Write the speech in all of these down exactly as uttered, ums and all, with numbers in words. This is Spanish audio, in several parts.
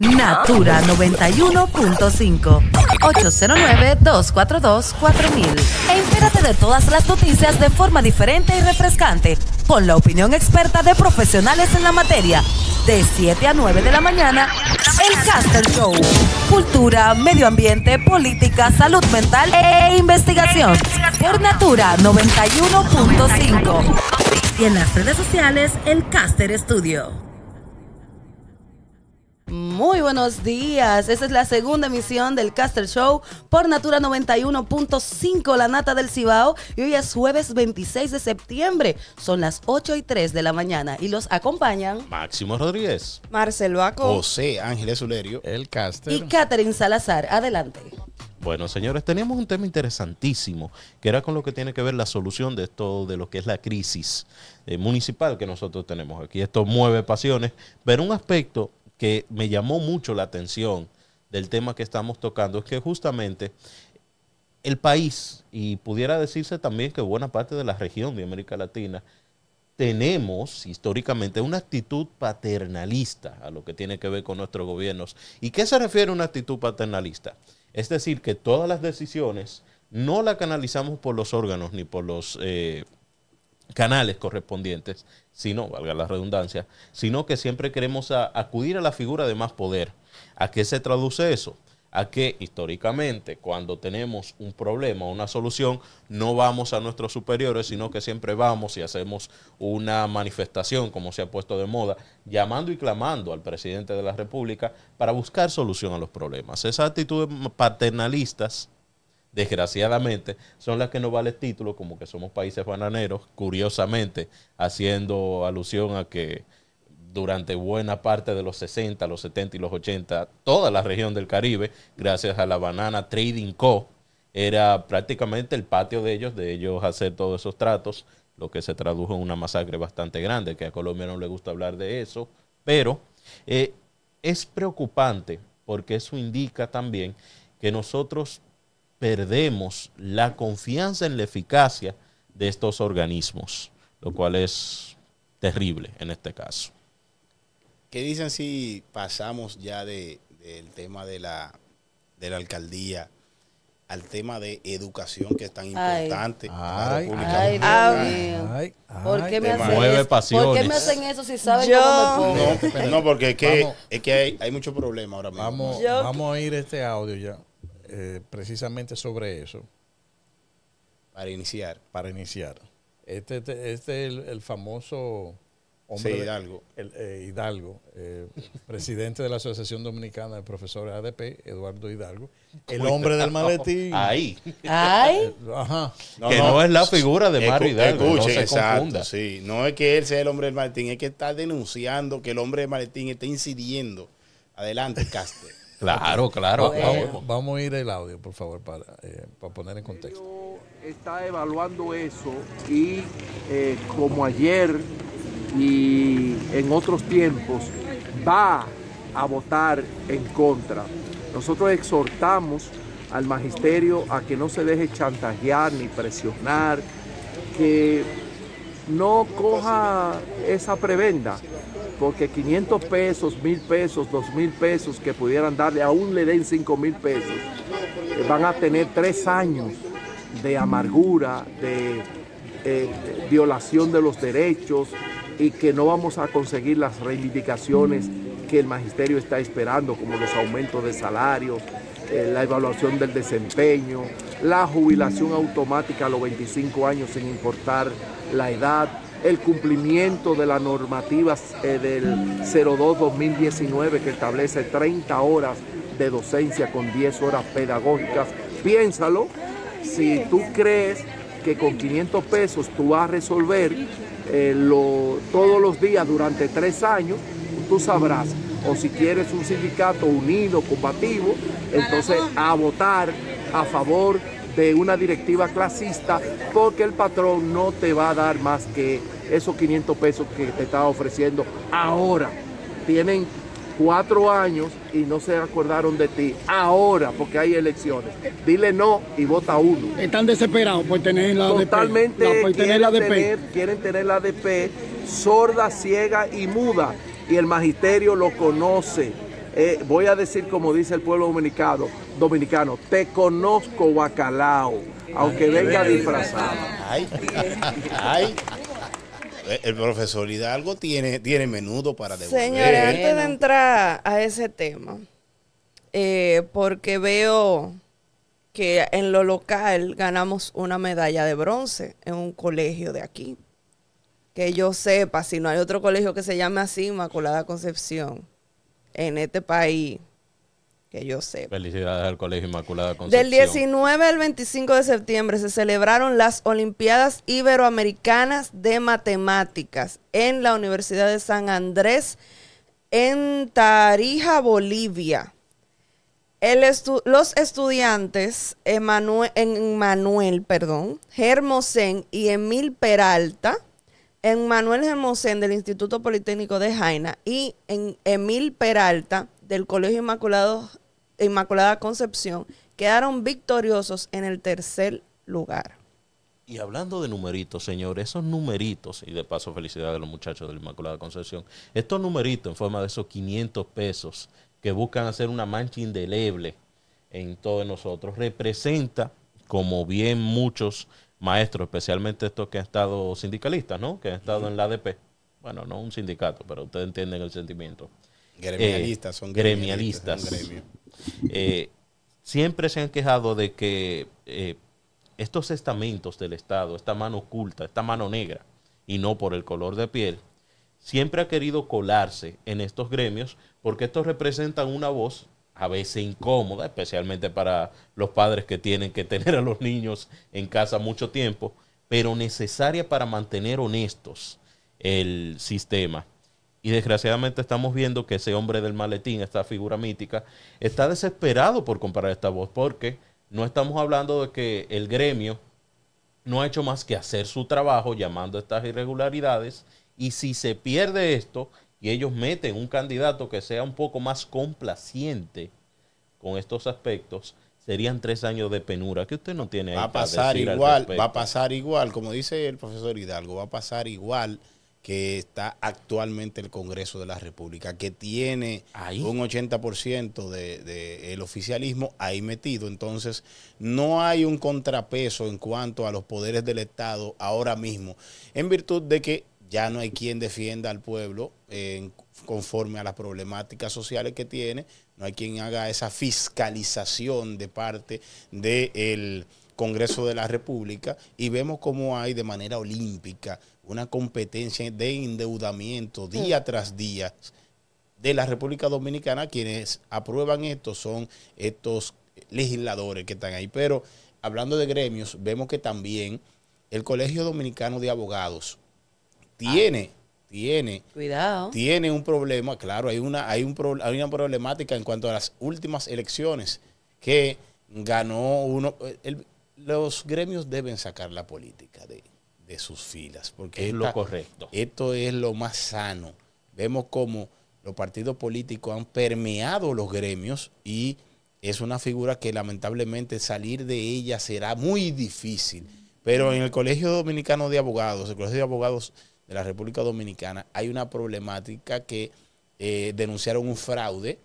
Natura noventa y uno punto cinco, ocho cero nueve, dos cuatro dos, cuatro mil. Entérate de todas las noticias de forma diferente y refrescante, con la opinión experta de profesionales en la materia. De siete a nueve de la mañana, El Caster Show. Cultura, medio ambiente, política, salud mental e investigación. Por Natura noventa y uno punto cinco. Y en las redes sociales, El Caster Studio. Muy buenos días, esa es la segunda emisión del Caster Show por Natura noventa y uno punto cinco, la nata del Cibao, y hoy es jueves veintiséis de septiembre, son las ocho y tres de la mañana y los acompañan Máximo Rodríguez, Marcelo Aco, José Ángeles Ulerio, El Caster y Catherine Salazar. Adelante. Bueno, señores, teníamos un tema interesantísimo que era con lo que tiene que ver la solución de esto, de lo que es la crisis eh, municipal que nosotros tenemos aquí. Esto mueve pasiones, pero un aspecto que me llamó mucho la atención del tema que estamos tocando es que justamente el país, y pudiera decirse también que buena parte de la región de América Latina, tenemos históricamente una actitud paternalista a lo que tiene que ver con nuestros gobiernos. ¿Y qué se refiere a una actitud paternalista? Es decir, que todas las decisiones no las canalizamos por los órganos ni por los eh, canales correspondientes, sino, valga la redundancia, sino que siempre queremos a, acudir a la figura de más poder. ¿A qué se traduce eso? A que históricamente cuando tenemos un problema o una solución no vamos a nuestros superiores, sino que siempre vamos y hacemos una manifestación, como se ha puesto de moda, llamando y clamando al presidente de la República para buscar solución a los problemas. Esas actitudes paternalistas, desgraciadamente, son las que nos vale el título, como que somos países bananeros, curiosamente, haciendo alusión a que durante buena parte de los sesenta, los setenta y los ochenta, toda la región del Caribe, gracias a la Banana Trading Co., era prácticamente el patio de ellos, de ellos hacer todos esos tratos, lo que se tradujo en una masacre bastante grande, que a Colombia no le gusta hablar de eso, pero eh, es preocupante porque eso indica también que nosotros perdemos la confianza en la eficacia de estos organismos, lo cual es terrible en este caso. ¿Qué dicen si pasamos ya de, del tema de la, de la alcaldía al tema de educación, que es tan importante? Ay, ay, ay, ay, ay, ¿por qué me hacen pasiones? ¿Por qué me hacen eso si saben yo cómo me pongo? No, no, porque es que, vamos, es que hay, hay mucho problema ahora mismo. Vamos, vamos a ir este audio ya. Eh, precisamente sobre eso, para iniciar para iniciar este este, este es el, el famoso hombre, sí, Hidalgo, de, el, eh, Hidalgo eh, presidente de la Asociación Dominicana de Profesores A D P, Eduardo Hidalgo, el hombre del maletín. Ahí ay ajá. No, que no, no es la figura de Mario Hidalgo, escuche, no se exacto, confunda. Sí, no es que él sea el hombre del maletín, es que está denunciando que el hombre del maletín está incidiendo. Adelante, Caster. Claro, claro. Vamos, vamos a ir el audio, por favor, para, eh, para poner en contexto. Está evaluando eso y eh, como ayer y en otros tiempos va a votar en contra. Nosotros exhortamos al magisterio a que no se deje chantajear ni presionar, que no coja esa prebenda, porque quinientos pesos, mil pesos, dos mil pesos que pudieran darle, aún le den cinco mil pesos, van a tener tres años de amargura, de eh, violación de los derechos, y que no vamos a conseguir las reivindicaciones que el magisterio está esperando, como los aumentos de salarios, eh, la evaluación del desempeño, la jubilación automática a los veinticinco años sin importar la edad, el cumplimiento de las normativas eh, del cero dos dos mil diecinueve que establece treinta horas de docencia con diez horas pedagógicas. Piénsalo, si tú crees que con quinientos pesos tú vas a resolver eh, lo, todos los días durante tres años, tú sabrás. O si quieres un sindicato unido, combativo, entonces a votar a favor de una directiva clasista, porque el patrón no te va a dar más que esos quinientos pesos que te está ofreciendo ahora. Tienen cuatro años y no se acordaron de ti ahora, porque hay elecciones. Dile no y vota uno. Están desesperados por tener la A D P. Totalmente, no, por tener la A D P. Tener, quieren tener la A D P sorda, ciega y muda, y el magisterio lo conoce. eh, voy a decir como dice el pueblo dominicano, dominicano, te conozco bacalao, aunque venga disfrazado. Ay, ay. El profesor Hidalgo tiene, tiene menudo para devolver. Señora, antes de entrar a ese tema, eh, porque veo que en lo local ganamos una medalla de bronce en un colegio de aquí. Que yo sepa, si no hay otro colegio que se llame así, Inmaculada Concepción, en este país, que yo sepa. Felicidades al Colegio Inmaculada Concepción. Del diecinueve al veinticinco de septiembre se celebraron las Olimpiadas Iberoamericanas de Matemáticas en la Universidad de San Andrés, en Tarija, Bolivia. El estu los estudiantes Emanuel, Emanuel perdón, Hermosén y Emil Peralta, Emanuel Hermosén del Instituto Politécnico de Jaina y en Emil Peralta del Colegio Inmaculado, Inmaculada Concepción, quedaron victoriosos en el tercer lugar. Y hablando de numeritos, señores, esos numeritos, y de paso felicidades a los muchachos de la Inmaculada Concepción, estos numeritos en forma de esos quinientos pesos que buscan hacer una mancha indeleble en todos nosotros, representa, como bien muchos maestros, especialmente estos que han estado sindicalistas, ¿no? Que han estado en la A D P. Bueno, no un sindicato, pero ustedes entienden el sentimiento. Gremialistas, eh, son gremialistas. gremialistas son eh, siempre se han quejado de que eh, estos estamentos del Estado, esta mano oculta, esta mano negra, y no por el color de piel, siempre ha querido colarse en estos gremios porque estos representan una voz a veces incómoda, especialmente para los padres que tienen que tener a los niños en casa mucho tiempo, pero necesaria para mantener honestos el sistema. Y desgraciadamente estamos viendo que ese hombre del maletín, esta figura mítica, está desesperado por comprar esta voz porque no estamos hablando de que el gremio no ha hecho más que hacer su trabajo llamando a estas irregularidades. Y si se pierde esto y ellos meten un candidato que sea un poco más complaciente con estos aspectos, serían tres años de penura que usted no tiene ahí. Va a pasar igual, va a pasar igual, como dice el profesor Hidalgo, va a pasar igual que está actualmente el Congreso de la República, que tiene ahí un ochenta por ciento del de, de oficialismo ahí metido. Entonces, no hay un contrapeso en cuanto a los poderes del Estado ahora mismo, en virtud de que ya no hay quien defienda al pueblo eh, conforme a las problemáticas sociales que tiene. No hay quien haga esa fiscalización de parte del Congreso de la República. Y vemos cómo hay de manera olímpica una competencia de endeudamiento día tras día de la República Dominicana. Quienes aprueban esto son estos legisladores que están ahí. Pero hablando de gremios, vemos que también el Colegio Dominicano de Abogados Tiene, ah, tiene, cuidado. tiene un problema, claro, hay una, hay, un pro, hay una problemática en cuanto a las últimas elecciones que ganó uno. El, los gremios deben sacar la política de, de sus filas, porque es esta, lo correcto. Esto es lo más sano. Vemos cómo los partidos políticos han permeado los gremios y es una figura que lamentablemente salir de ella será muy difícil. Pero en el Colegio Dominicano de Abogados, el Colegio de Abogados de la República Dominicana, hay una problemática que eh, denunciaron un fraude,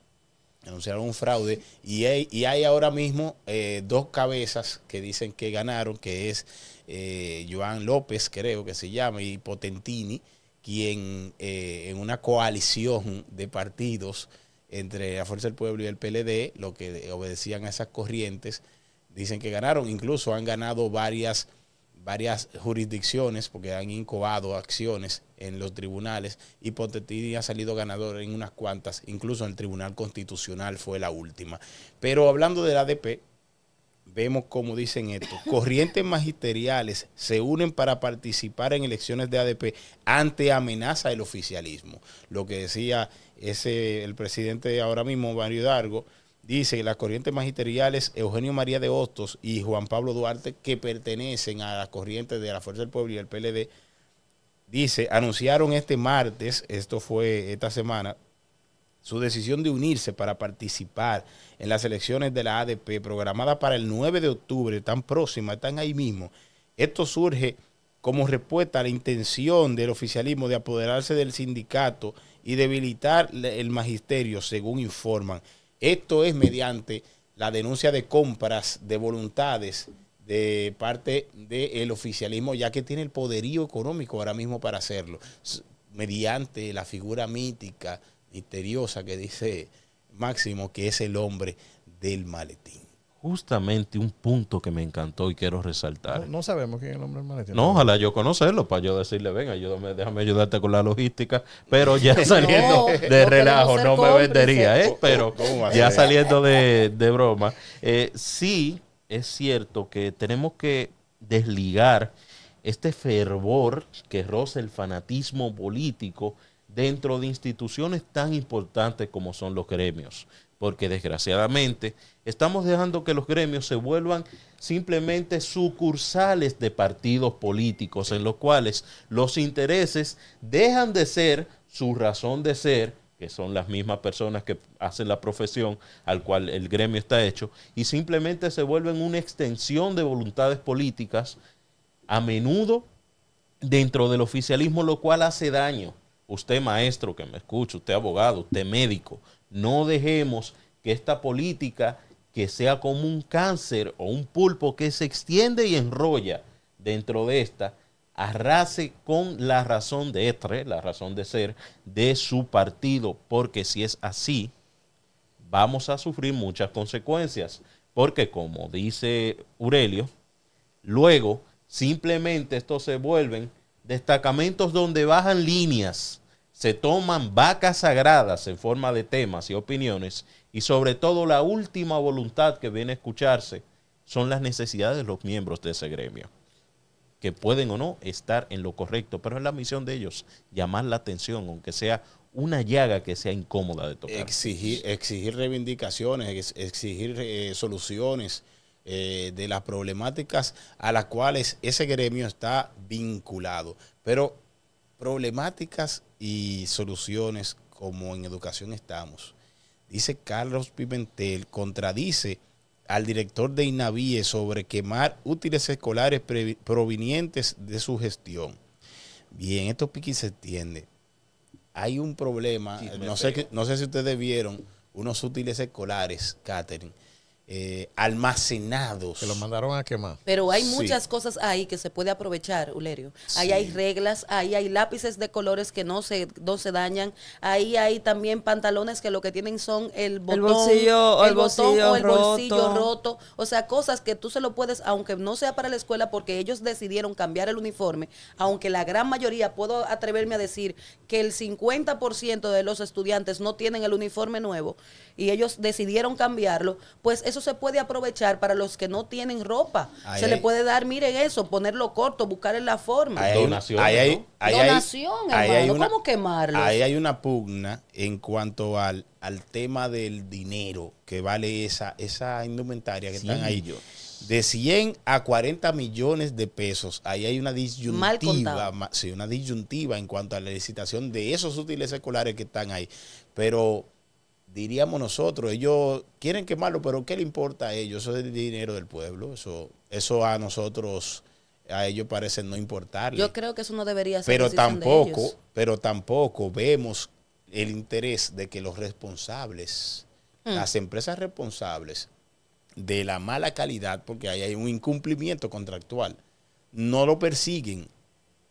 denunciaron un fraude, y hay, y hay ahora mismo eh, dos cabezas que dicen que ganaron, que es eh, Joan López, creo que se llama, y Potentini, quien eh, en una coalición de partidos entre la Fuerza del Pueblo y el P L D, lo que obedecían a esas corrientes, dicen que ganaron, incluso han ganado varias varias jurisdicciones porque han incoado acciones en los tribunales y Potentini ha salido ganador en unas cuantas, incluso en el Tribunal Constitucional fue la última. Pero hablando del A D P, vemos cómo dicen esto, corrientes magisteriales se unen para participar en elecciones de A D P ante amenaza del oficialismo. Lo que decía ese el presidente ahora mismo, Mario Dargo, dice que las corrientes magisteriales Eugenio María de Hostos y Juan Pablo Duarte, que pertenecen a las corrientes de la Fuerza del Pueblo y el P L D, dice, anunciaron este martes, esto fue esta semana, su decisión de unirse para participar en las elecciones de la A D P, programada para el nueve de octubre, tan próxima, están ahí mismo. Esto surge como respuesta a la intención del oficialismo de apoderarse del sindicato y debilitar el magisterio, según informan. Esto es mediante la denuncia de compras de voluntades de parte del oficialismo, ya que tiene el poderío económico ahora mismo para hacerlo, mediante la figura mítica, misteriosa que dice Máximo, que es el hombre del maletín. Justamente un punto que me encantó y quiero resaltar. No, no sabemos quién es el hombre del maletín. No, ojalá yo conocerlo para yo decirle, ven, ayúdame, déjame ayudarte con la logística, pero ya saliendo no, de no relajo, no me vendería, ¿eh? Pero ya saliendo de, de broma, eh, sí es cierto que tenemos que desligar este fervor que roza el fanatismo político dentro de instituciones tan importantes como son los gremios. Porque desgraciadamente estamos dejando que los gremios se vuelvan simplemente sucursales de partidos políticos, en los cuales los intereses dejan de ser su razón de ser, que son las mismas personas que hacen la profesión al cual el gremio está hecho, y simplemente se vuelven una extensión de voluntades políticas, a menudo dentro del oficialismo, lo cual hace daño. Usted maestro que me escucha, usted abogado, usted médico, no dejemos que esta política que sea como un cáncer o un pulpo que se extiende y enrolla dentro de esta, arrase con la razón de etre, la razón de ser de su partido, porque si es así, vamos a sufrir muchas consecuencias, porque como dice Aurelio, luego simplemente estos se vuelven destacamentos donde bajan líneas, se toman vacas sagradas en forma de temas y opiniones, y sobre todo la última voluntad que viene a escucharse son las necesidades de los miembros de ese gremio, que pueden o no estar en lo correcto, pero es la misión de ellos llamar la atención, aunque sea una llaga que sea incómoda de tocar. Exigir, exigir reivindicaciones, exigir eh, soluciones eh, de las problemáticas a las cuales ese gremio está vinculado, pero problemáticas y soluciones como en educación estamos. Dice Carlos Pimentel, contradice al director de Inavie sobre quemar útiles escolares provenientes de su gestión. Bien, esto pique y se extiende. Hay un problema, sí, no, sé que, no sé si ustedes vieron unos útiles escolares, Catherine, eh, almacenados. Que los mandaron a quemar. Pero hay muchas sí. cosas ahí que se puede aprovechar, Ulerio. Ahí sí. hay reglas, ahí hay lápices de colores que no se, no se dañan, ahí hay también pantalones que lo que tienen son el botón, el bolsillo, el el botón bolsillo o el roto. bolsillo roto. O sea, cosas que tú se lo puedes, aunque no sea para la escuela, porque ellos decidieron cambiar el uniforme, aunque la gran mayoría, puedo atreverme a decir que el cincuenta por ciento de los estudiantes no tienen el uniforme nuevo y ellos decidieron cambiarlo, pues eso se puede aprovechar para los que no tienen ropa. Ahí se hay, le puede dar, miren eso, ponerlo corto, buscar la forma. Ahí hay, donación, ahí hay, ¿no? ahí donación, ahí hermano, hay una, ¿cómo quemarlos? Ahí hay una pugna en cuanto al, al tema del dinero que vale esa, esa indumentaria que sí, están ahí. Yo. De cien a cuarenta millones de pesos. Ahí hay una disyuntiva, ma, sí, una disyuntiva en cuanto a la licitación de esos útiles escolares que están ahí. Pero diríamos nosotros, ellos quieren quemarlo, pero ¿qué le importa a ellos? Eso es el dinero del pueblo, eso, eso a nosotros, a ellos parece no importarle. Yo creo que eso no debería ser. Pero tampoco, pero tampoco vemos el interés de que los responsables, hmm. las empresas responsables de la mala calidad, porque ahí hay un incumplimiento contractual, no lo persiguen.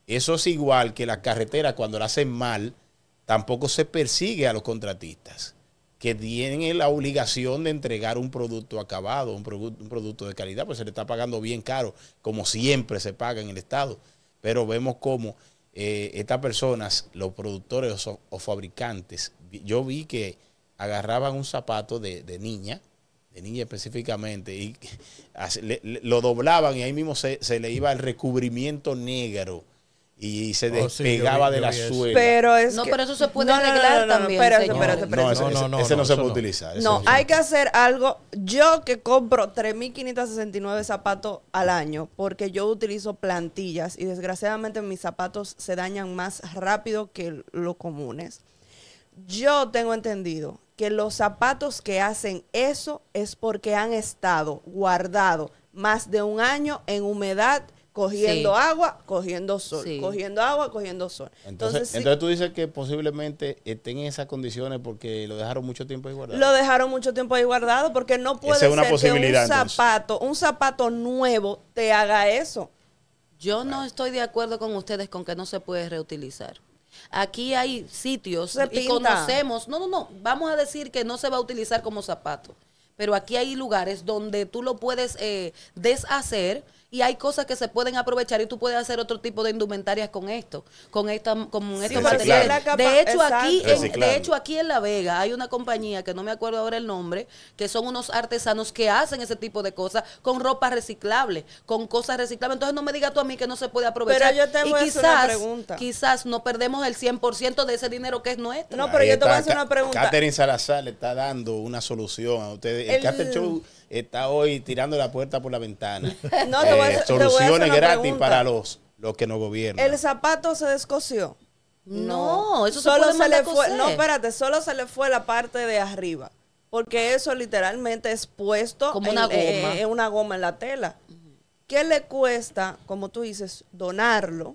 Eso es igual que las carreteras cuando las hacen mal, tampoco se persigue a los contratistas, que tienen la obligación de entregar un producto acabado, un, produ un producto de calidad, pues se le está pagando bien caro, como siempre se paga en el Estado. Pero vemos cómo eh, estas personas, los productores o, o fabricantes, yo vi que agarraban un zapato de, de niña, de niña específicamente, y le, le, lo doblaban y ahí mismo se, se le iba el recubrimiento negro, y se despegaba oh, sí, vi, de la suela. Pero es no, que, pero eso se puede no, arreglar no, no, no, también. No, no, pero, pero, no, ese no, no, no, ese no, no se puede no. utilizar. No, hay que hacer algo. Yo que compro tres mil quinientos sesenta y nueve zapatos al año, porque yo utilizo plantillas y desgraciadamente mis zapatos se dañan más rápido que los comunes. Yo tengo entendido que los zapatos que hacen eso es porque han estado guardados más de un año en humedad, cogiendo sí. agua, cogiendo sol, sí. cogiendo agua, cogiendo sol. Entonces, entonces, sí, entonces tú dices que posiblemente estén en esas condiciones porque lo dejaron mucho tiempo ahí guardado. Lo dejaron mucho tiempo ahí guardado porque no puede ser que un zapato, entonces. un zapato nuevo te haga eso. Yo bueno. no estoy de acuerdo con ustedes con que no se puede reutilizar. Aquí hay sitios y conocemos, no, no, no, vamos a decir que no se va a utilizar como zapato, pero aquí hay lugares donde tú lo puedes eh, deshacer. Y hay cosas que se pueden aprovechar y tú puedes hacer otro tipo de indumentarias con esto, con esta, con sí, estos materiales. De hecho, aquí en, de hecho, aquí en La Vega hay una compañía, que no me acuerdo ahora el nombre, que son unos artesanos que hacen ese tipo de cosas con ropa reciclable, con cosas reciclables. Entonces no me digas tú a mí que no se puede aprovechar. Pero yo te voy y quizás, a hacer una pregunta. Quizás no perdemos el cien por ciento de ese dinero que es nuestro. No, pero Ahí yo te voy a hacer una pregunta. Catherine Salazar le está dando una solución a ustedes. El, el Caster Show está hoy tirando la puerta por la ventana. No, eh, a, soluciones gratis pregunta. para los, los que no gobiernan. ¿El zapato se descosió? No, no eso solo se, se le fue. No, espérate, solo se le fue la parte de arriba. Porque eso literalmente es puesto como en, una, goma. Eh, en una goma en la tela. Uh-huh. ¿Qué le cuesta, como tú dices, donarlo?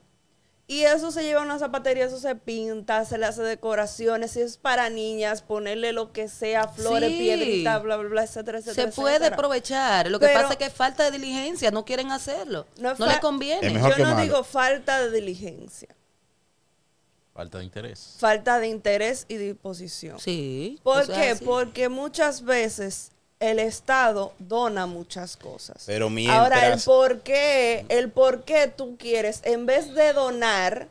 Y eso se lleva a una zapatería, eso se pinta, se le hace decoraciones, si es para niñas, ponerle lo que sea, flores, sí. piedritas, bla, bla, bla, etcétera, etcétera. Se puede etcétera. aprovechar, lo Pero que pasa es que falta de diligencia, no quieren hacerlo, no, no les conviene. Yo no malo. digo falta de diligencia. Falta de interés. Falta de interés y disposición. Sí. ¿Por o sea, qué? Sí. Porque muchas veces el Estado dona muchas cosas. Pero mientras... Ahora, el por qué, el por qué tú quieres, en vez de donar,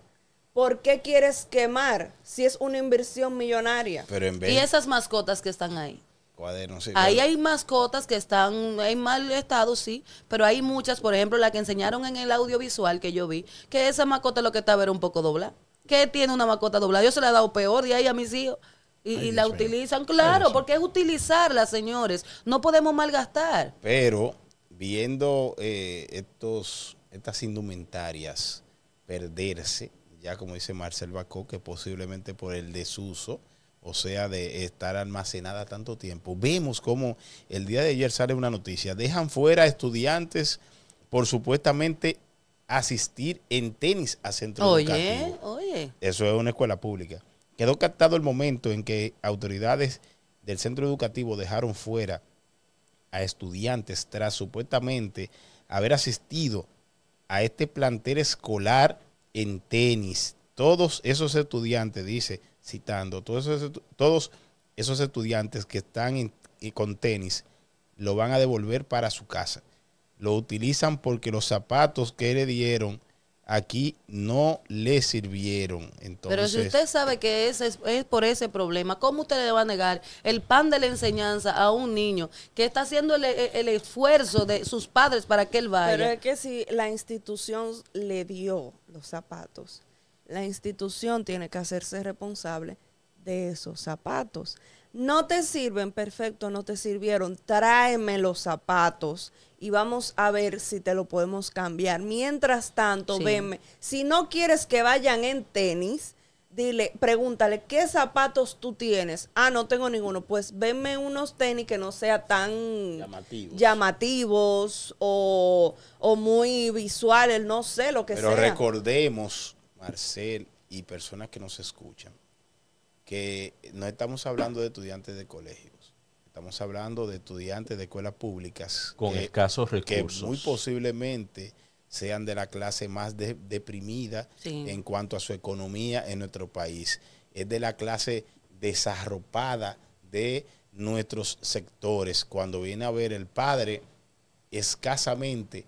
¿por qué quieres quemar? Si es una inversión millonaria. Pero en vez... Y esas mascotas que están ahí. Cuadernos, sí, ahí cuadernos. hay mascotas que están en mal estado, sí, pero hay muchas, por ejemplo, la que enseñaron en el audiovisual que yo vi, que esa mascota lo que estaba era un poco doblada. ¿Qué tiene una mascota doblada? Yo se la he dado peor de ahí a mis hijos. Y, y la utilizan, claro, porque es utilizarla, señores. No podemos malgastar. Pero viendo eh, estos estas indumentarias perderse, ya como dice Marcelo Aco, que posiblemente por el desuso, o sea, de estar almacenada tanto tiempo, vemos como el día de ayer sale una noticia. Dejan fuera estudiantes por supuestamente asistir en tenis a centro educativo. Oye, oye. Eso es una escuela pública. Quedó captado el momento en que autoridades del centro educativo dejaron fuera a estudiantes tras supuestamente haber asistido a este plantel escolar en tenis. Todos esos estudiantes, dice, citando, todos esos, todos esos estudiantes que están en, con tenis lo van a devolver para su casa. Lo utilizan porque los zapatos que le dieron aquí no le sirvieron. Entonces, pero si usted sabe que ese es, es por ese problema, ¿cómo usted le va a negar el pan de la enseñanza a un niño que está haciendo el, el esfuerzo de sus padres para que él vaya? Pero es que si la institución le dio los zapatos, la institución tiene que hacerse responsable de esos zapatos. No te sirven, perfecto, no te sirvieron, tráeme los zapatos y vamos a ver si te lo podemos cambiar. Mientras tanto, sí. venme, si no quieres que vayan en tenis, dile, pregúntale, ¿qué zapatos tú tienes? Ah, no tengo ninguno, pues venme unos tenis que no sean tan llamativos, llamativos o, o muy visuales, no sé, lo que Pero sea. Pero recordemos, Marcel, y personas que nos escuchan, que no estamos hablando de estudiantes de colegios, estamos hablando de estudiantes de escuelas públicas con que, escasos recursos, que muy posiblemente sean de la clase más de, deprimida sí. en cuanto a su economía en nuestro país, es de la clase desarropada de nuestros sectores. Cuando viene a ver, el padre escasamente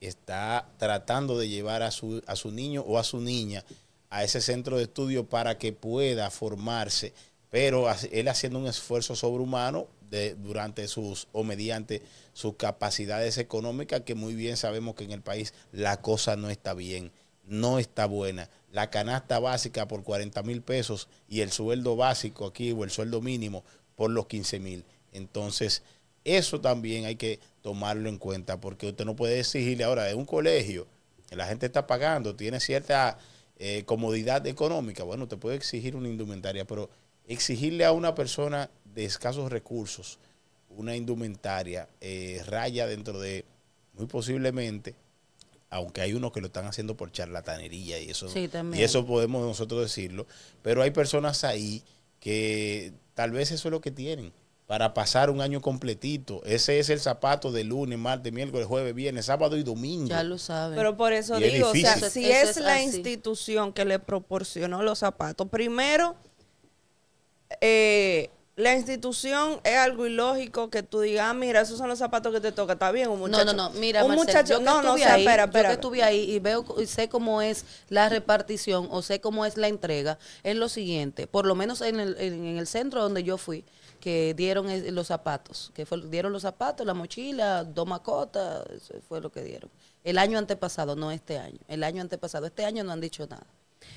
está tratando de llevar a su, a su niño o a su niña a ese centro de estudio para que pueda formarse, pero él haciendo un esfuerzo sobrehumano de, durante sus o mediante sus capacidades económicas, que muy bien sabemos que en el país la cosa no está bien, no está buena. La canasta básica por cuarenta mil pesos y el sueldo básico aquí o el sueldo mínimo por los quince mil. Entonces, eso también hay que tomarlo en cuenta, porque usted no puede exigirle ahora de un colegio, la gente está pagando, tiene cierta... Eh, comodidad económica. Bueno, te puede exigir una indumentaria, pero exigirle a una persona de escasos recursos una indumentaria eh, raya dentro de, muy posiblemente, aunque hay unos que lo están haciendo por charlatanería y eso, sí, y eso podemos nosotros decirlo, pero hay personas ahí que tal vez eso es lo que tienen para pasar un año completito. Ese es el zapato de lunes, martes, miércoles, jueves, viernes, sábado y domingo. Ya lo saben. Pero por eso y digo, es o sea, si es, es la así. institución que le proporcionó los zapatos, primero, eh, la institución es algo ilógico que tú digas, mira, esos son los zapatos que te toca, está bien, un muchacho. No, no, no, mira, un Marcel, muchacho, no, no, o sea, ahí, espera, espera. Yo que estuve ahí y veo y sé cómo es la repartición o sé cómo es la entrega, es lo siguiente, por lo menos en el, en, en el centro donde yo fui, que dieron los zapatos, que fue, dieron los zapatos, la mochila, dos macotas, eso fue lo que dieron. El año antepasado, no este año, el año antepasado, este año no han dicho nada.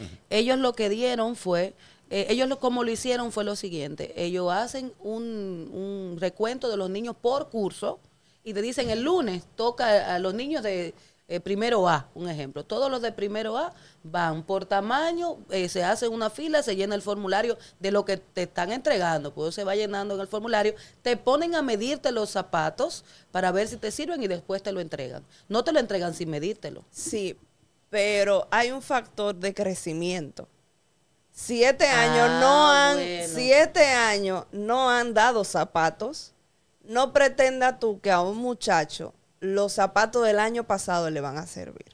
Uh-huh. Ellos lo que dieron fue... Eh, ellos lo, como lo hicieron fue lo siguiente, ellos hacen un, un recuento de los niños por curso y te dicen el lunes toca a los niños de eh, primero A, un ejemplo, todos los de primero A van por tamaño, eh, se hace una fila, se llena el formulario de lo que te están entregando, pues se va llenando en el formulario, te ponen a medirte los zapatos para ver si te sirven y después te lo entregan, no te lo entregan sin medírtelo. Sí, pero hay un factor de crecimiento. Si este año ah, no han, bueno. si este año no han dado zapatos, no pretendas tú que a un muchacho los zapatos del año pasado le van a servir.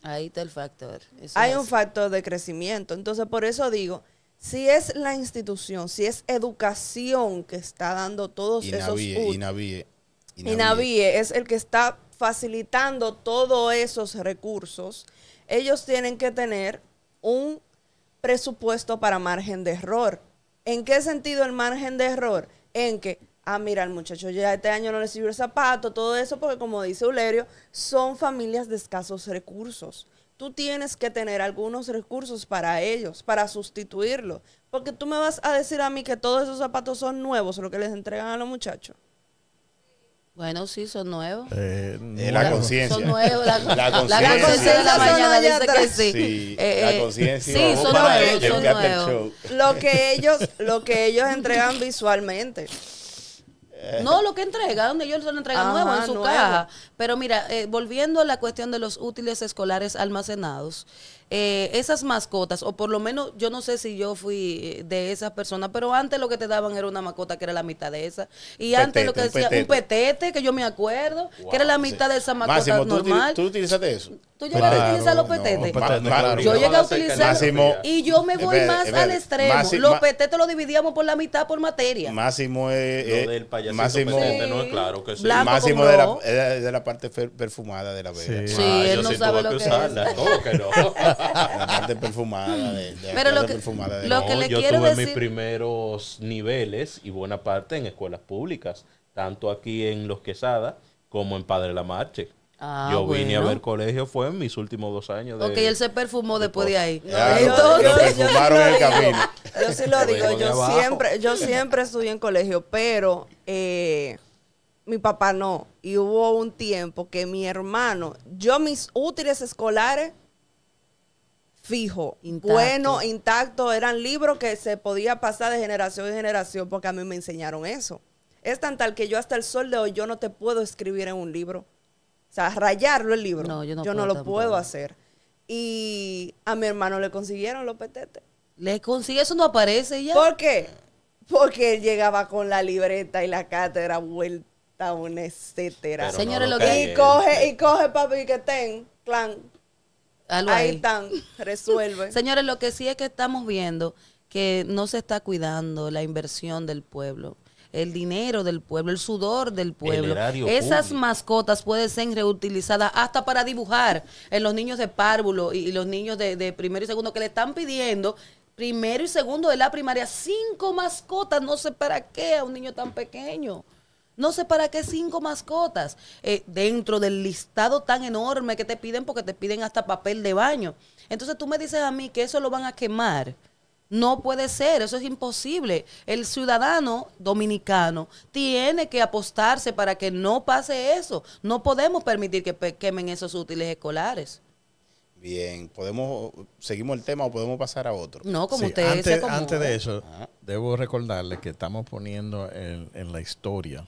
Ahí está el factor. Eso Hay un así. factor de crecimiento. Entonces, por eso digo, si es la institución, si es educación que está dando todos Inavie, esos... Inavie, Inavie. Inavie es el que está facilitando todos esos recursos. Ellos tienen que tener un... presupuesto para margen de error. ¿En qué sentido el margen de error? En que, ah, mira, el muchacho ya este año no le sirvió el zapato, todo eso, porque como dice Ulerio, son familias de escasos recursos. Tú tienes que tener algunos recursos para ellos, para sustituirlos. Porque tú me vas a decir a mí que todos esos zapatos son nuevos, lo que les entregan a los muchachos. Bueno, sí, son nuevos. Eh, eh, la conciencia. Son nuevos. La, la conciencia de la mañana dice que sí. Sí, eh, la conciencia. Sí, son nuevos, son nuevos. Lo que ellos, lo que ellos entregan visualmente. No, lo que entregan, ellos lo entregan nuevo en su nuevo. caja. Pero mira, eh, volviendo a la cuestión de los útiles escolares almacenados, eh, esas mascotas, o por lo menos, yo no sé si yo fui de esas personas, pero antes lo que te daban era una mascota que era la mitad de esa. Y petete, antes lo que decía, un petete, un petete que yo me acuerdo, wow, que era la mitad sí. de esa mascota Máximo, normal. ¿Tú, ¿tú utilizaste eso? ¿Tú llegaste a utilizar los petetes? No, no, claro, yo llegué a utilizar Máximo, y yo me voy espera, más espera, al extremo. Máximo, los petetes los dividíamos por la mitad por materia. Máximo es... Eh, lo del payasito Máximo, petete, no es claro que sí. Máximo de la, de la parte perfumada de la vega. Sí, sí ah, él no sí sabe lo que, que es. ¿Cómo que no? La parte perfumada de, de Pero lo que, perfumada de lo no, que le yo quiero tuve decir... mis primeros niveles y buena parte en escuelas públicas, tanto aquí en Los Quesada como en Padre Lamarche. Ah, yo vine bueno. a ver colegio, fue en mis últimos dos años. De, ok, él se perfumó de después de ahí. No, ah, entonces, lo, lo perfumaron en el camino. Yo sí lo digo, yo siempre, yo siempre estudié en colegio, pero eh, mi papá no. Y hubo un tiempo que mi hermano, yo mis útiles escolares, fijo, intacto. bueno, intacto, eran libros que se podía pasar de generación en generación porque a mí me enseñaron eso. Es tan tal que yo hasta el sol de hoy, yo no te puedo escribir en un libro. O sea, rayarlo el libro. No, yo no, yo no lo puedo hacer. Y a mi hermano le consiguieron los petetes. ¿Le consigue? Eso no aparece ya. ¿Por qué? Porque él llegaba con la libreta y la cátedra vuelta, un etcétera. Señores, no lo que... Y coge, y coge, papi, que ten, clan. Algo ahí. Ahí están, resuelve. Señores, lo que sí es que estamos viendo que no se está cuidando la inversión del pueblo, el dinero del pueblo, el sudor del pueblo. Esas público. mascotas pueden ser reutilizadas hasta para dibujar en los niños de párvulo y, y los niños de, de primero y segundo que le están pidiendo, primero y segundo de la primaria, cinco mascotas, no sé para qué a un niño tan pequeño. No sé para qué cinco mascotas eh, dentro del listado tan enorme que te piden, porque te piden hasta papel de baño. Entonces tú me dices a mí que eso lo van a quemar. No puede ser, eso es imposible. El ciudadano dominicano tiene que apostarse para que no pase eso. No podemos permitir que quemen esos útiles escolares. Bien, podemos seguimos el tema o podemos pasar a otro. No, como sí, usted antes, se acomoda. Antes de eso, ah. debo recordarles que estamos poniendo en, en la historia...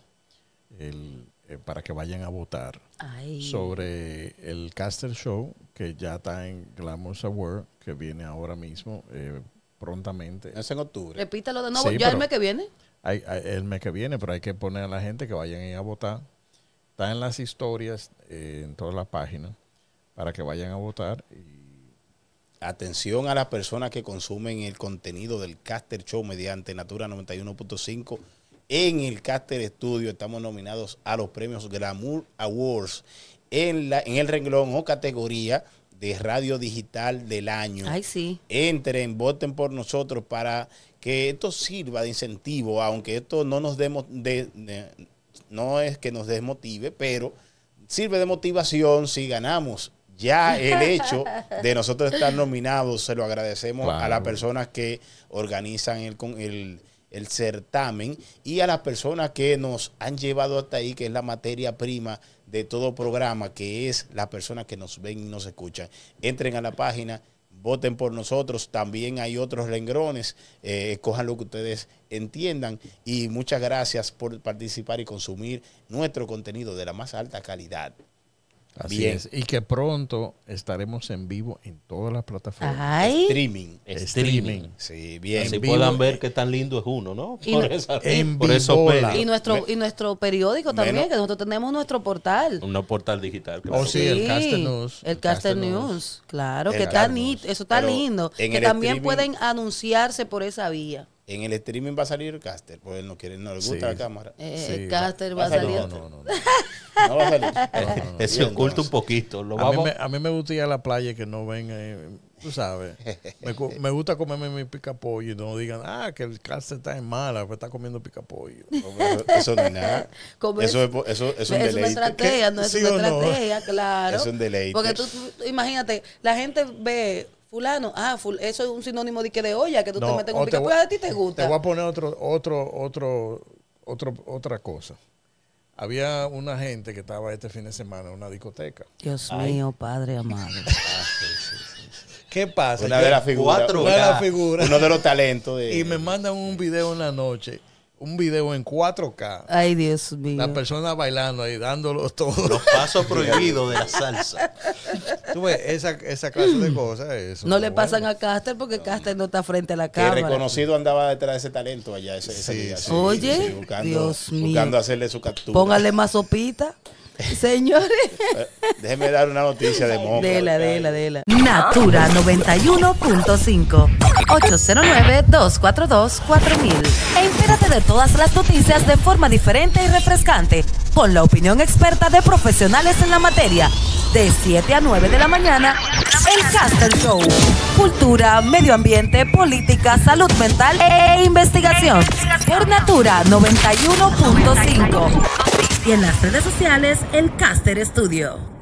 El, eh, para que vayan a votar. Ay. Sobre el Caster Show, que ya está en Glamour Awards, que viene ahora mismo, eh, prontamente. Es en octubre. Repítalo de nuevo, sí, ya el mes que viene. Hay, hay, el mes que viene, pero hay que poner a la gente que vayan a votar. Está en las historias, eh, en todas las páginas, para que vayan a votar. Y atención a las personas que consumen el contenido del Caster Show mediante Natura noventa y uno punto cinco. En el Caster Studio estamos nominados a los premios Glamour Awards en, la, en el renglón o categoría de radio digital del año. Ay, sí. Entren, voten por nosotros para que esto sirva de incentivo, aunque esto no nos demos de, de, no es que nos desmotive, pero sirve de motivación si ganamos. Ya el hecho de nosotros estar nominados, se lo agradecemos, claro, a las personas que organizan el, el, el certamen y a las personas que nos han llevado hasta ahí, que es la materia prima de todo programa, que es las personas que nos ven y nos escuchan. Entren a la página, voten por nosotros. También hay otros rengrones, eh, cojan lo que ustedes entiendan. Y muchas gracias por participar y consumir nuestro contenido de la más alta calidad. Así Bien. es. Y que pronto estaremos en vivo en todas las plataformas. Ay. Streaming. Streaming. Sí, bien. Así vivo. Puedan ver que tan lindo es uno, ¿no? Y, por no, esa, en por eso y, nuestro, y nuestro periódico también, menos, que nosotros tenemos nuestro portal. Un portal digital. Claro. Oh, sí, sí, el Caster News. El Caster News, claro, que está lindo. Eso está Pero lindo. Que también pueden anunciarse por esa vía. En el streaming va a salir el Caster, pues él no quiere, no le gusta sí. la cámara. Eh, sí. El Caster va, va a salir. No, no, no. No, no va a salir. No, no, no. Se oculta un poquito. Lo a, vamos... mí me, a mí me gusta ir a la playa que no ven, eh, tú sabes. Me, me gusta comerme mi picapollo y no digan, ah, que el Caster está en mala, pues está comiendo picapollo. No, eso no es nada. Eso es, eso, eso es un deleite. Es una estrategia, no es ¿Sí una estrategia, no? claro. Es un deleite. Porque tú, tú imagínate, la gente ve... Fulano, ah, ful, eso es un sinónimo de que de olla, que tú no, te metes con pica, pues a ti te gusta. Te voy a poner otro, otro, otro, otro, otra cosa. Había una gente que estaba este fin de semana en una discoteca. Dios Ay. mío, padre amado. Ah, sí, sí, sí, sí. ¿Qué pasa? Una de las figuras. Una de las figuras. Uno de los talentos. De... Y me mandan un video en la noche. Un video en cuatro K. Ay, Dios mío. La persona bailando ahí, dándolo todo. Los pasos prohibidos de la salsa. Tú ves, esa, esa clase de cosas. Eso, no le pasan bueno. a Caster porque no, Caster no está frente a la cámara. Que reconocido andaba detrás de ese talento allá ese, sí, ese día. Sí, Oye, sí, sí, buscando, Dios mío. Buscando hacerle su captura. Póngale más sopita. Señores. Déjeme dar una noticia de moda. Dela, dela, dela. Natura noventa y uno punto cinco. ocho cero nueve, dos cuatro dos, cuatro mil. Entérate de todas las noticias de forma diferente y refrescante, con la opinión experta de profesionales en la materia. De siete a nueve de la mañana, El Caster Show. Cultura, medio ambiente, política, salud mental e investigación. Por Natura noventa y uno punto cinco. Y en las redes sociales, El Caster Studio.